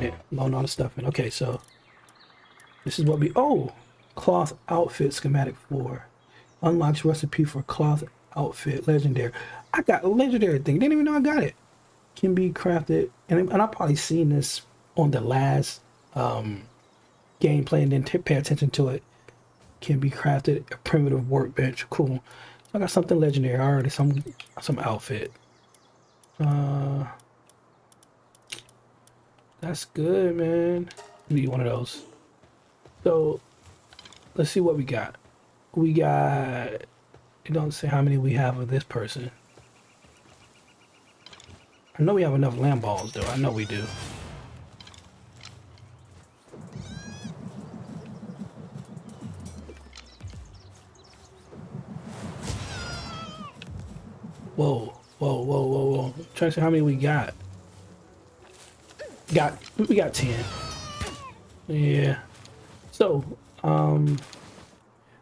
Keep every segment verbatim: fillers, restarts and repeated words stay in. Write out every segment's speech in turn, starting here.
Yeah, loan on stuff. And okay, so this is what we... Oh! Cloth outfit schematic four. Unlocks recipe for cloth outfit legendary. I got a legendary thing. Didn't even know I got it. Can be crafted. And, and I've probably seen this on the last um, gameplay and then pay attention to it. Can be crafted. A primitive workbench. Cool. I got something legendary already. Some, some outfit. Uh... That's good, man. We need one of those. So let's see what we got. We got, it don't say how many we have of this person. I know we have enough lamb balls though. I know we do. Whoa, whoa, whoa, whoa, whoa. I'm trying to see how many we got. Got we got ten. Yeah. So, um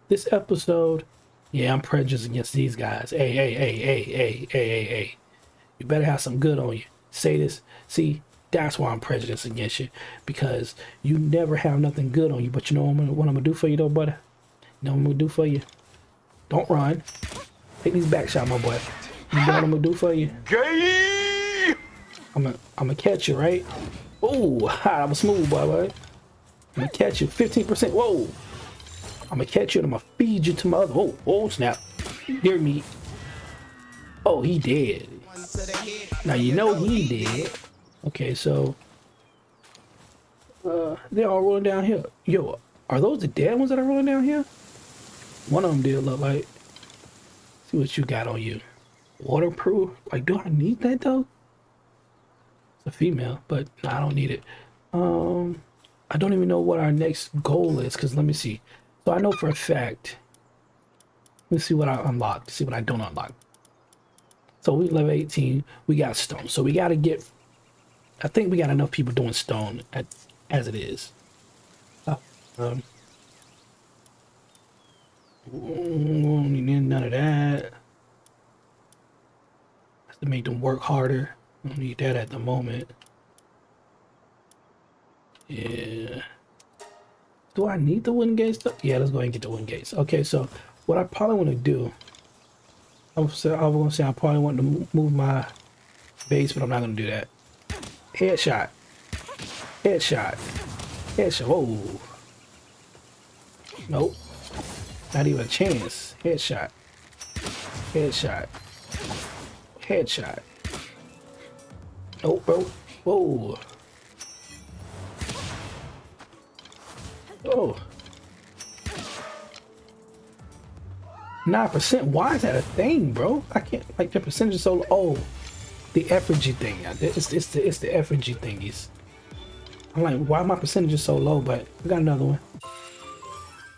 this episode, yeah, I'm prejudiced against these guys. Hey, hey, hey, hey, hey, hey, hey, hey. You better have some good on you. Say this. See, that's why I'm prejudiced against you. Because you never have nothing good on you. But you know what I'm, what I'm gonna do for you though, buddy? You know what I'm gonna do for you? Don't run. Take these back shots, my boy. You know what I'm gonna do for you? I'm gonna I'm gonna catch you, right? Oh, I'm a smooth boy, boy. I'm gonna catch you. fifteen percent. Whoa. I'm gonna catch you and I'm gonna feed you to my other. Oh, oh snap. Dear me. Oh, he dead. Now you know he dead. Okay, so uh they're all rolling down here. Yo, are those the dead ones that are rolling down here? One of them did look like. Let's see what you got on you. Waterproof? Like, do I need that though? A female, but no, I don't need it. um I don't even know what our next goal is, because let me see. So I know for a fact, let's see what I unlocked, see what I don't unlock. So we level eighteen, we got stone, so we got to get, I think we got enough people doing stone at, as it is. Uh, um none of that. That's to make them work harder. Don't need that at the moment. Yeah. Do I need the wooden gates? Yeah, let's go ahead and get the wooden gates. Okay, so what I probably want to do, I was going to say I probably want to move my base, but I'm not going to do that. Headshot. Headshot. Headshot. Whoa. Nope. Not even a chance. Headshot. Headshot. Headshot. Oh, bro. Whoa. Oh. nine percent. Why is that a thing, bro? I can't, like, the percentage is so low. Oh, the effigy thing. It's, it's, the, it's the effigy thingies. I'm like, why my percentage is so low? But we got another one.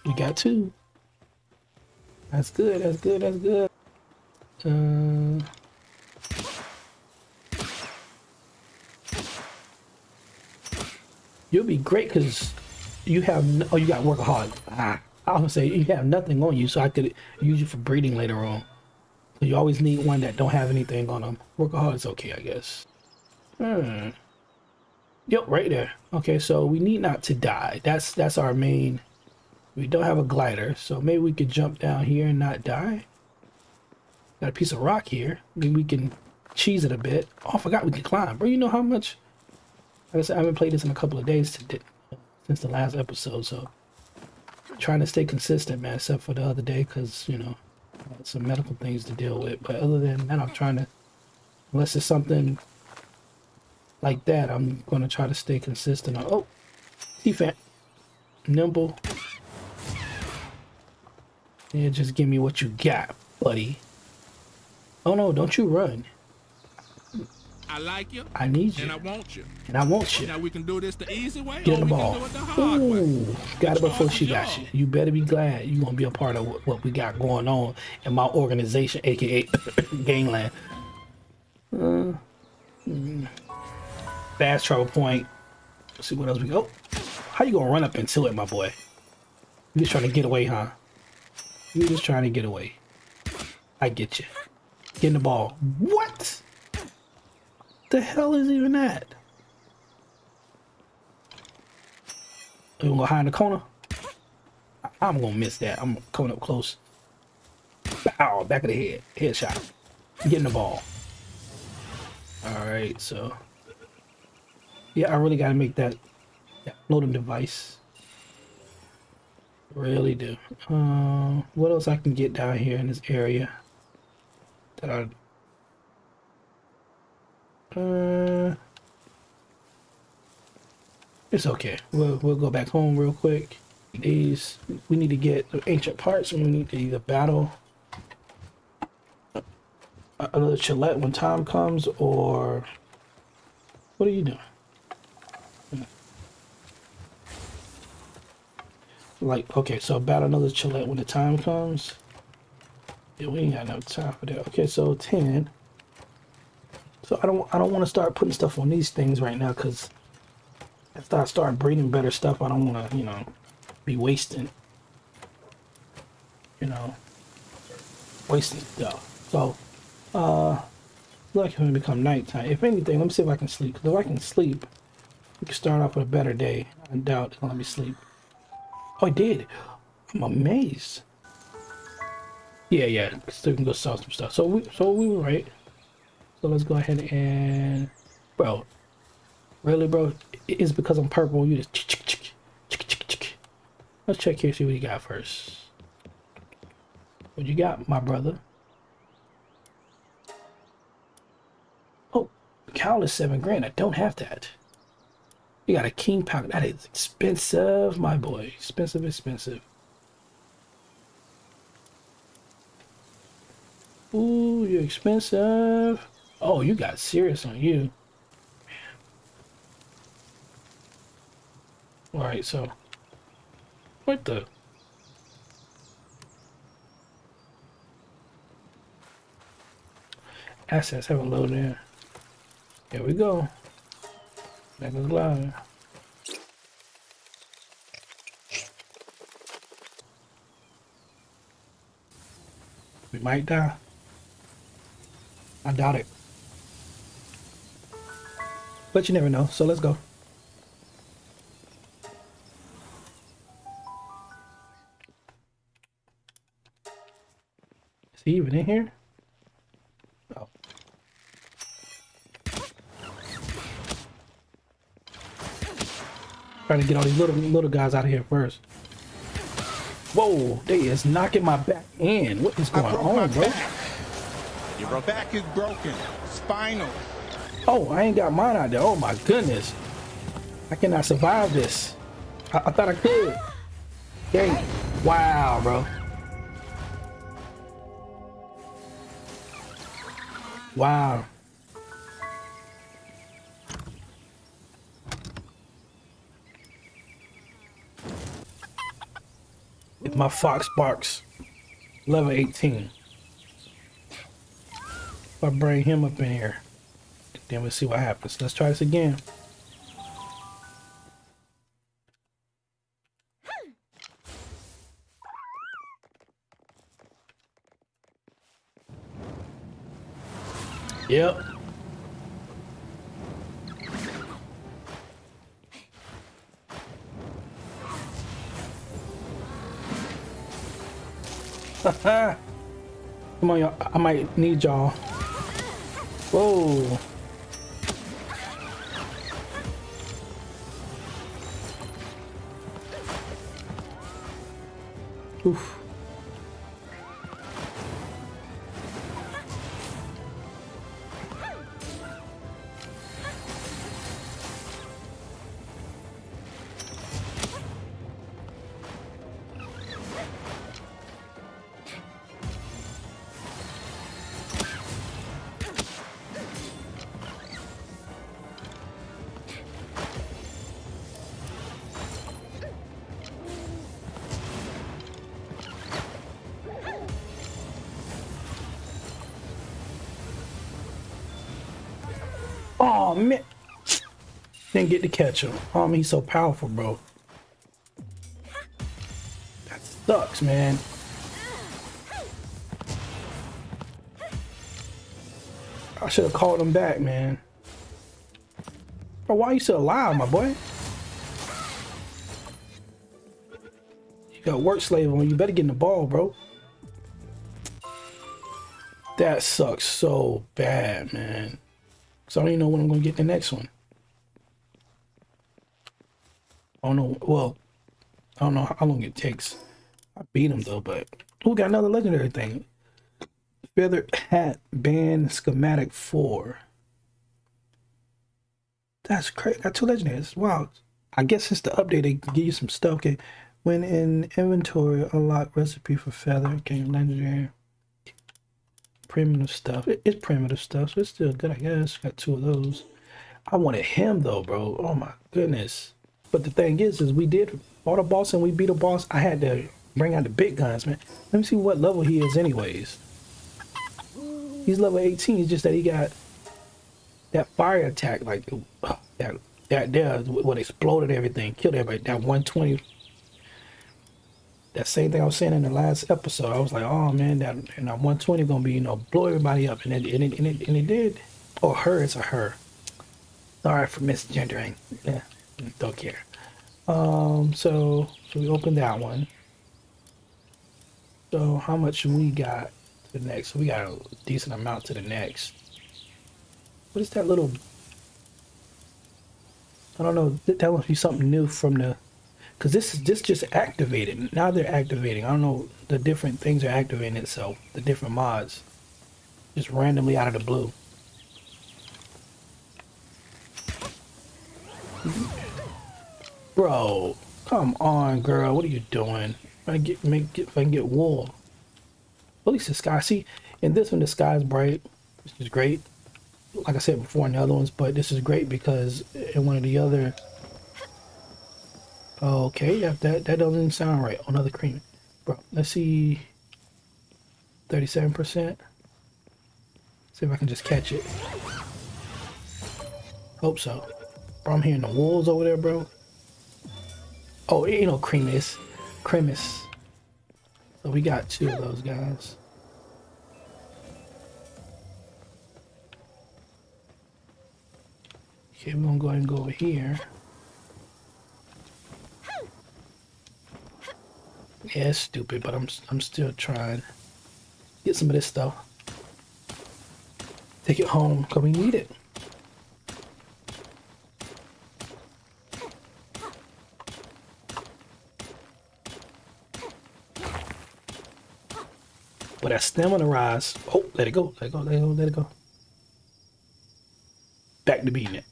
We got two. That's good. That's good. That's good. Uh... You'll be great because you have... Oh, you got workaholic. Ah, I was gonna say you have nothing on you, so I could use you for breeding later on. So you always need one that don't have anything on them. Workaholic's okay, I guess. Hmm. Yep, right there. Okay, so we need not to die. That's that's our main... We don't have a glider, so maybe we could jump down here and not die. Got a piece of rock here. Maybe we can cheese it a bit. Oh, I forgot we can climb. Bro, you know how much... Like I said, I haven't played this in a couple of days today, since the last episode, so I'm trying to stay consistent, man, except for the other day, because, you know, I had some medical things to deal with. But other than that, I'm trying to, unless it's something like that, I'm going to try to stay consistent. Oh, defense. Nimble. Yeah, just give me what you got, buddy. Oh, no, don't you run. I like you. I need you. And I want you. And I want you. Now we can do this the easy way. Get the ball. Ooh, got it before she got you. You better be glad you're gonna be a part of what, what we got going on in my organization, aka Gangland. Uh, mm. Fast travel point. Let's see what else we go. Oh, how you gonna run up into it, my boy? You just trying to get away, huh? You just trying to get away. I get you. Getting the ball. What? The hell is even that? We're gonna go high in the corner. I'm gonna miss that. I'm coming up close. Ow, back of the head. Headshot. Getting the ball. Alright, so. Yeah, I really gotta make that, that loading device. Really do. Um, what else I can get down here in this area? That I. Uh. It's okay. We'll we'll go back home real quick. These we need to get the ancient parts, and we need to either battle another Chillette when time comes, or what are you doing? Like okay, so battle another Chillette when the time comes. Yeah, we ain't got no time for that. Okay, so ten. So I don't I don't want to start putting stuff on these things right now, because after I start breeding better stuff, I don't want to, you know, be wasting, you know, wasting stuff. So, uh, look, it's going to become nighttime. If anything, let me see if I can sleep. Because if I can sleep, we can start off with a better day. I doubt it's going to let me sleep. Oh, I did. I'm amazed. Yeah, yeah. Still can go sell some stuff. So we, so we were right. So let's go ahead and, bro. Really, bro? It's because I'm purple. You just chick, chick, chick, chick, chick, chick. Let's check here, see what you got first. What you got, my brother? Oh, cowl is seven grand. I don't have that. You got a king pocket. That is expensive, my boy. Expensive, expensive. Ooh, you're expensive. Oh, you got serious on you. Alright, so what the assets have a load there. Here we go. That goes live. We might die. I doubt it. But you never know, so let's go. Even in here? Oh. Trying to get all these little little guys out of here first. Whoa, they is knocking my back in. What is going on, bro? Your back is broken. Spinal. Oh, I ain't got mine out there. Oh my goodness. I cannot survive this. I, I thought I could. Dang. Wow, bro. Wow. If my fox barks, level eighteen. If I bring him up in here, then we'll see what happens. Let's try this again. Yep. Come on, y'all. I might need y'all. Whoa. Oof. Oh man, didn't get to catch him. Oh man, he's so powerful, bro. That sucks, man. I should have called him back, man. Bro, why are you still alive, my boy? Yo, work slave on you. Better get in the ball, bro. That sucks so bad, man. So I don't even know when I'm gonna get the next one. I don't know. Well, I don't know how long it takes. I beat him though, but who got another legendary thing? Feather Hat Band Schematic four. That's crazy. Got two legendaries. Wow. I guess it's the update. They give you some stuff. Okay. When in inventory, unlock recipe for feather. Okay, legendary. Primitive stuff. It, it's primitive stuff, so it's still good, I guess. Got two of those. I wanted him though, bro. Oh my goodness. But the thing is, is we did all the boss and we beat a boss. I had to bring out the big guns, man. Let me see what level he is anyways. He's level eighteen. It's just that he got that fire attack, like that that there what exploded everything, killed everybody. That one twenty. That same thing I was saying in the last episode. I was like, oh man, that and that one twenty gonna be, you know, blow everybody up, and it and it and it, and it did. Or her, it's a her. Sorry for misgendering. Yeah, don't care. Um, so so we opened that one. So how much we got to the next? We got a decent amount to the next. What is that little? I don't know. That must be something new from the. Cause this is this just activated. Now they're activating. I don't know, the different things are activating itself. The different mods, just randomly out of the blue. Bro, come on, girl. What are you doing? If I can get make get, if I can get wool. At least the sky. See, in this one the sky is bright, which is great. Like I said before in the other ones, but this is great because in one of the other. Okay, that, that that doesn't sound right. Another cream, bro. Let's see. Thirty-seven percent. See if I can just catch it. Hope so. Bro, I'm hearing the wolves over there, bro. Oh, it ain't no creamus, creamus. So we got two of those guys. Okay, we're gonna go ahead and go over here. Yeah, it's stupid, but I'm I'm still trying. Get some of this stuff. Take it home, cause we need it. But that stamina rise. Oh, let it go, let it go, let it go, let it go. Back to beating it.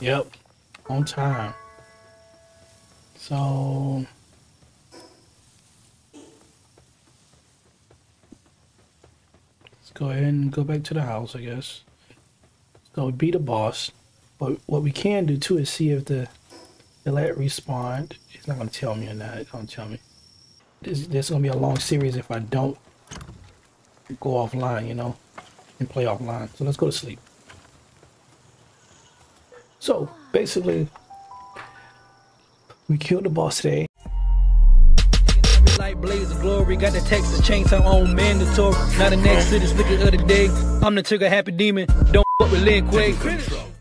Yep, on time. So let's go ahead and go back to the house, I guess. So beat the boss. But what we can do too is see if the the let respawn. It's not gonna tell me or not. It's gonna tell me. This this is gonna be a long series if I don't go offline, you know, and play offline. So let's go to sleep. So basically, we killed the boss today. Like blaze of glory, got the Texas chainsaw on mandatory. Not the next to this liquor of the day. I'm the trigger happy demon. Don't fuck with Lin Quay.